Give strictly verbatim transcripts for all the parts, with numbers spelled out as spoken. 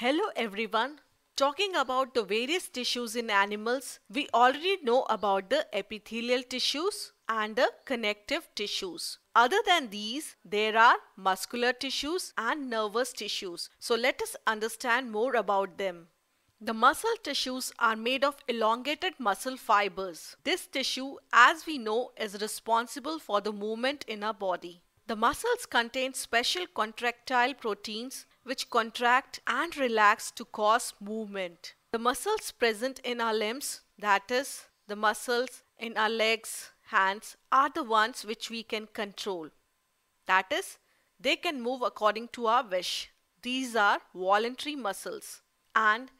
Hello everyone. Talking about the various tissues in animals, we already know about the epithelial tissues and the connective tissues. Other than these, there are muscular tissues and nervous tissues. So let us understand more about them. The muscle tissues are made of elongated muscle fibers. This tissue, as we know, is responsible for the movement in our body. The muscles contain special contractile proteins which contract and relax to cause movement. The muscles present in our limbs, that is, the muscles in our legs, hands, are the ones which we can control. That is, they can move according to our wish. These are voluntary muscles, and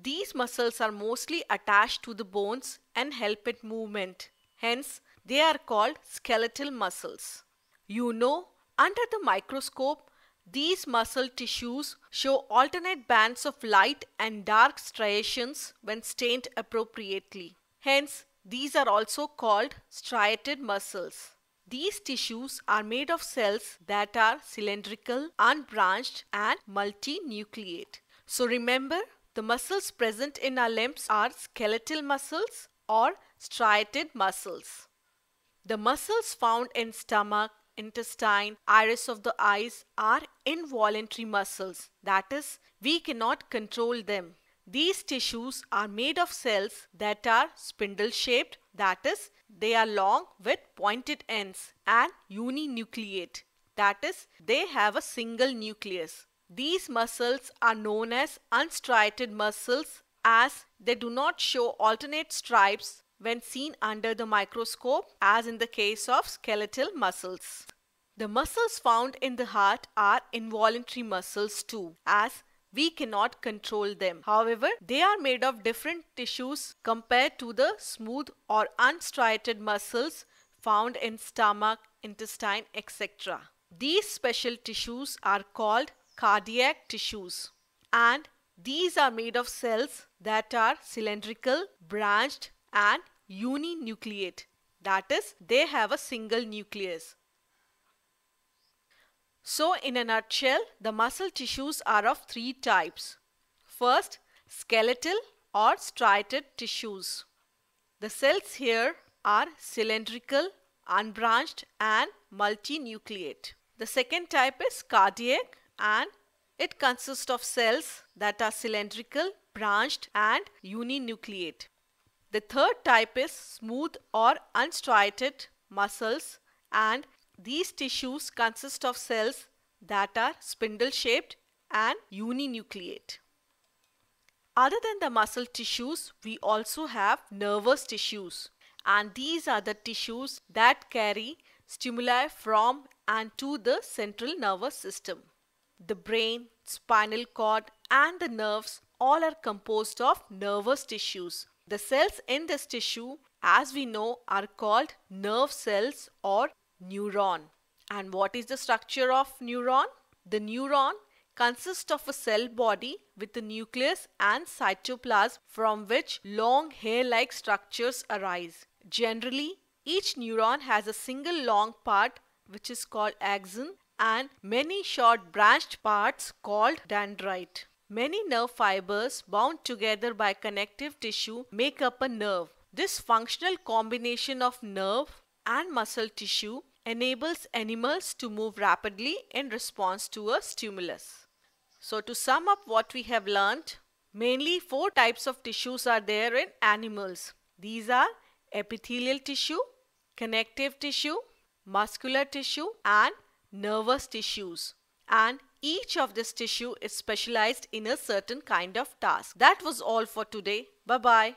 these muscles are mostly attached to the bones and help it movement. Hence, they are called skeletal muscles. You know, under the microscope, these muscle tissues show alternate bands of light and dark striations when stained appropriately. Hence, these are also called striated muscles. These tissues are made of cells that are cylindrical, unbranched, and multinucleate. So remember, the muscles present in our limbs are skeletal muscles or striated muscles. The muscles found in stomach, intestine, iris of the eyes are involuntary muscles. That is, we cannot control them. These tissues are made of cells that are spindle-shaped. That is, they are long with pointed ends and uninucleate. That is, they have a single nucleus. These muscles are known as unstriated muscles as they do not show alternate stripes when seen under the microscope, as in the case of skeletal muscles. The muscles found in the heart are involuntary muscles too, as we cannot control them. However, they are made of different tissues compared to the smooth or unstriated muscles found in stomach, intestine, et cetera. These special tissues are called cardiac tissues, and these are made of cells that are cylindrical, branched, and uninucleate, that is, they have a single nucleus. So in a nutshell, the muscle tissues are of three types. First, skeletal or striated tissues. The cells here are cylindrical, unbranched, and multinucleate. The second type is cardiac, and it consists of cells that are cylindrical, branched, and uninucleate. The third type is smooth or unstriated muscles, and these tissues consist of cells that are spindle-shaped and uninucleate. Other than the muscle tissues, we also have nervous tissues, and these are the tissues that carry stimuli from and to the central nervous system. The brain, spinal cord, and the nerves all are composed of nervous tissues. The cells in this tissue, as we know, are called nerve cells or neuron. And what is the structure of neuron? The neuron consists of a cell body with a nucleus and cytoplasm from which long hair-like structures arise. Generally, each neuron has a single long part which is called axon and many short branched parts called dendrite. Many nerve fibers bound together by connective tissue make up a nerve. This functional combination of nerve and muscle tissue enables animals to move rapidly in response to a stimulus. So to sum up what we have learned, mainly four types of tissues are there in animals. These are epithelial tissue, connective tissue, muscular tissue, and nervous tissues. And each of this tissue is specialized in a certain kind of task. That was all for today. Bye-bye.